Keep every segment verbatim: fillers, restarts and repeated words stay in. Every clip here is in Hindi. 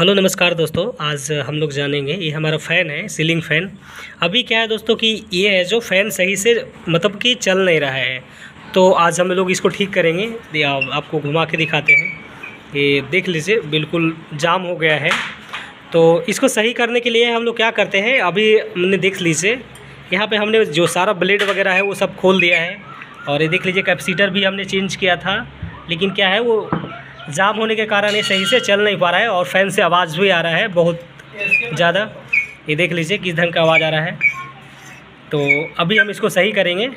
हेलो नमस्कार दोस्तों, आज हम लोग जानेंगे, ये हमारा फ़ैन है, सीलिंग फ़ैन। अभी क्या है दोस्तों कि ये है जो फ़ैन सही से मतलब कि चल नहीं रहा है, तो आज हम लोग इसको ठीक करेंगे। आपको घुमा के दिखाते हैं, ये देख लीजिए बिल्कुल जाम हो गया है। तो इसको सही करने के लिए हम लोग क्या करते हैं, अभी हमने देख लीजिए यहाँ पे हमने जो सारा ब्लेड वगैरह है वो सब खोल दिया है, और ये देख लीजिए कैपेसिटर भी हमने चेंज किया था, लेकिन क्या है वो जाम होने के कारण ये सही से चल नहीं पा रहा है, और फ़ैन से आवाज़ भी आ रहा है बहुत ज़्यादा। ये देख लीजिए किस ढंग का आवाज़ आ रहा है। तो अभी हम इसको सही करेंगे।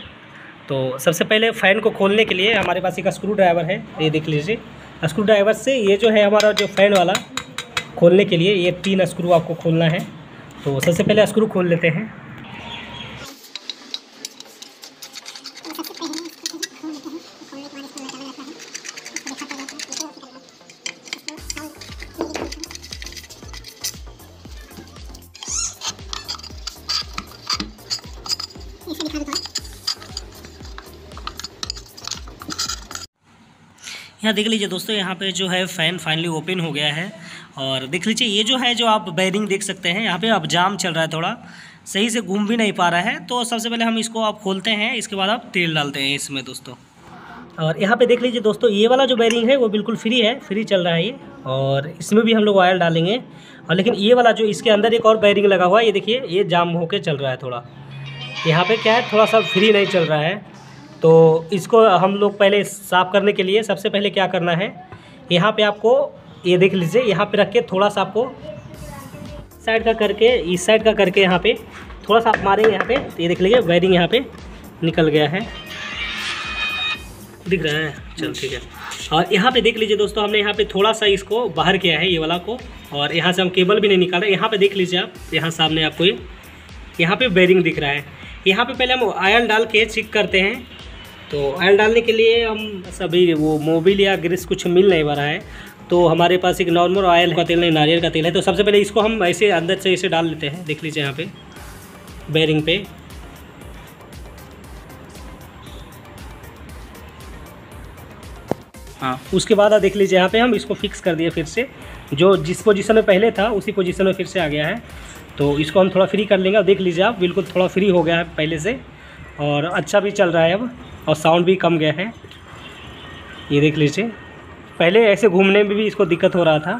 तो सबसे पहले फ़ैन को खोलने के लिए हमारे पास एक स्क्रू ड्राइवर है, ये देख लीजिए। स्क्रू ड्राइवर से ये जो है हमारा जो फ़ैन वाला खोलने के लिए ये तीन स्क्रू आपको खोलना है। तो सबसे पहले स्क्रू खोल लेते हैं। यहाँ देख लीजिए दोस्तों, यहाँ पे जो है फ़ैन फाइनली ओपन हो गया है, और देख लीजिए ये जो है जो आप बेयरिंग देख सकते हैं यहाँ पे अब जाम चल रहा है, थोड़ा सही से घूम भी नहीं पा रहा है। तो सबसे पहले हम इसको आप खोलते हैं, इसके बाद आप तेल डालते हैं इसमें दोस्तों। और यहाँ पे देख लीजिए दोस्तों, ये वाला जो बेयरिंग है वो बिल्कुल फ्री है, फ्री चल रहा है ये, और इसमें भी हम लोग वायर डालेंगे। और लेकिन ये वाला जो इसके अंदर एक और बेयरिंग लगा हुआ है, ये देखिए ये जाम होकर चल रहा है थोड़ा। यहाँ पे क्या है, थोड़ा सा फ्री नहीं चल रहा है। तो इसको हम लोग पहले साफ़ करने के लिए सबसे पहले क्या करना है, यहाँ पे आपको ये देख लीजिए, यहाँ पे रख के थोड़ा सा आपको साइड का करके, इस साइड का करके यहाँ पे थोड़ा सा आप मारेंगे यहाँ पे, तो ये देख लीजिए वायरिंग यहाँ पे निकल गया है, दिख रहा है, चल ठीक है। और यहाँ पे देख लीजिए दोस्तों, हमने यहाँ पे थोड़ा सा इसको बाहर किया है ये वाला को, और यहाँ से हम केबल भी नहीं निकाल रहे। यहाँ पर देख लीजिए आप, यहाँ सामने आपको ये यहाँ पर वायरिंग दिख रहा है। यहाँ पर पहले हम आयरन डाल के चेक करते हैं। तो आयल डालने के लिए हम सभी वो मोबिल या ग्रीस कुछ मिल नहीं पा रहा है, तो हमारे पास एक नॉर्मल ऑयल का तेल नहीं, नारियल का तेल है। तो सबसे पहले इसको हम ऐसे अंदर से इसे डाल लेते हैं, देख लीजिए यहाँ पे बेयरिंग पे। हाँ, उसके बाद आप देख लीजिए यहाँ पे हम इसको फिक्स कर दिए फिर से, जो जिस पोजीशन में पहले था उसी पोजीशन में फिर से आ गया है। तो इसको हम थोड़ा फ्री कर लेंगे, और देख लीजिए आप बिल्कुल थोड़ा फ्री हो गया है पहले से, और अच्छा भी चल रहा है अब, और साउंड भी कम गया है। ये देख लीजिए, पहले ऐसे घूमने में भी इसको दिक्कत हो रहा था,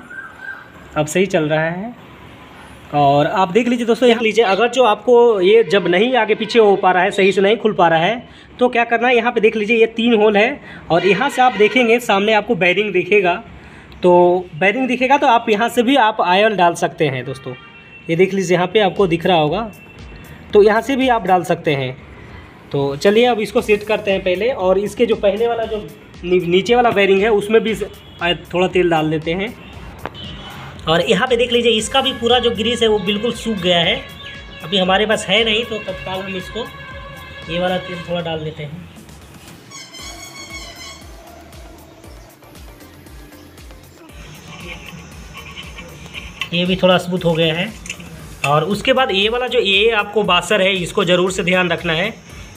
अब सही चल रहा है। और आप देख लीजिए दोस्तों, यहाँ लीजिए, अगर जो आपको ये जब नहीं आगे पीछे हो पा रहा है, सही से नहीं खुल पा रहा है, तो क्या करना है, यहाँ पे देख लीजिए ये तीन होल है, और यहाँ से आप देखेंगे सामने आपको बेयरिंग दिखेगा। तो बेयरिंग दिखेगा तो आप यहाँ से भी आप आयल डाल सकते हैं दोस्तों, ये देख लीजिए यहाँ पर आपको दिख रहा होगा, तो यहाँ से भी आप डाल सकते हैं। तो चलिए अब इसको सेट करते हैं पहले, और इसके जो पहले वाला जो नीचे वाला बेयरिंग है उसमें भी थोड़ा तेल डाल देते हैं। और यहाँ पे देख लीजिए इसका भी पूरा जो ग्रीस है वो बिल्कुल सूख गया है, अभी हमारे पास है नहीं, तो तत्काल हम इसको ये वाला तेल थोड़ा डाल देते हैं। ये भी थोड़ा स्मूथ हो गया है। और उसके बाद ये वाला जो ये आपको बासर है, इसको ज़रूर से ध्यान रखना है,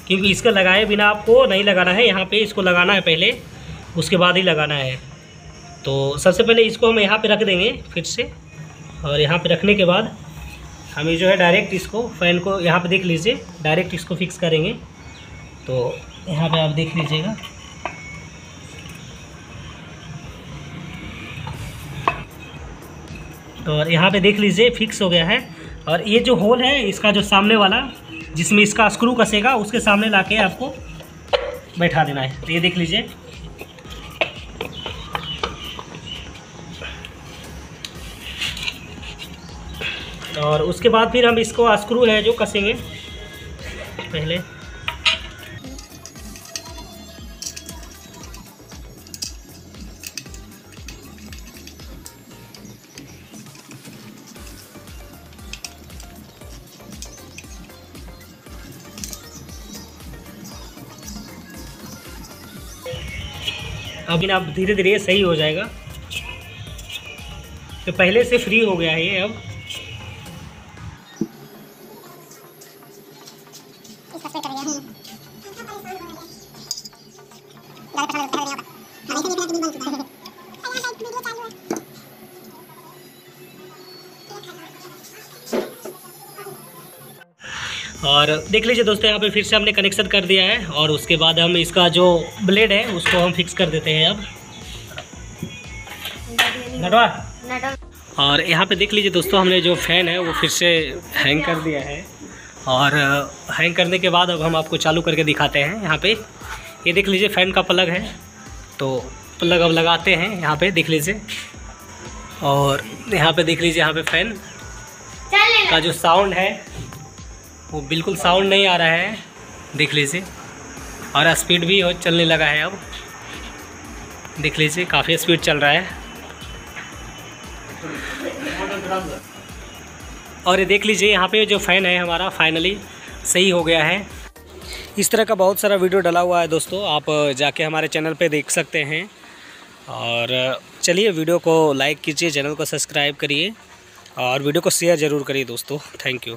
क्योंकि इसका लगाए बिना आपको नहीं लगाना है, यहाँ पे इसको लगाना है पहले, उसके बाद ही लगाना है। तो सबसे पहले इसको हम यहाँ पे रख देंगे फिर से, और यहाँ पे रखने के बाद हम ये जो है डायरेक्ट इसको फ़ैन को यहाँ पे देख लीजिए, डायरेक्ट इसको फिक्स करेंगे। तो यहाँ पे आप देख लीजिएगा, तो और यहाँ पर देख लीजिए फिक्स हो गया है। और ये जो होल है इसका जो सामने वाला जिसमें इसका स्क्रू कसेगा, उसके सामने लाके आपको बैठा देना है। तो ये देख लीजिए, और उसके बाद फिर हम इसको स्क्रू है जो कसेंगे पहले। अभी आप धीरे धीरे सही हो जाएगा, तो पहले से फ्री हो गया है ये अब। और देख लीजिए दोस्तों, यहाँ पे फिर से हमने कनेक्शन कर दिया है और उसके बाद हम इसका जो ब्लेड है उसको हम फिक्स कर देते हैं अब नटवा। और यहाँ पे देख लीजिए दोस्तों, हमने जो फ़ैन है वो फिर से हैंग कर दिया है और हैंग करने के बाद अब हम आपको चालू करके दिखाते हैं। यहाँ पे ये देख लीजिए फ़ैन का प्लग है, तो प्लग अब लगाते हैं। यहाँ पे देख लीजिए, और यहाँ पे देख लीजिए, यहाँ पे फ़ैन का जो साउंड है वो बिल्कुल साउंड नहीं आ रहा है, देख लीजिए। और स्पीड भी चलने लगा है अब, देख लीजिए काफ़ी स्पीड चल रहा है। और ये देख लीजिए, यहाँ पे जो फ़ैन है हमारा फाइनली सही हो गया है। इस तरह का बहुत सारा वीडियो डाला हुआ है दोस्तों, आप जाके हमारे चैनल पे देख सकते हैं। और चलिए, वीडियो को लाइक कीजिए, चैनल को सब्सक्राइब करिए और वीडियो को शेयर ज़रूर करिए दोस्तों। Thank you.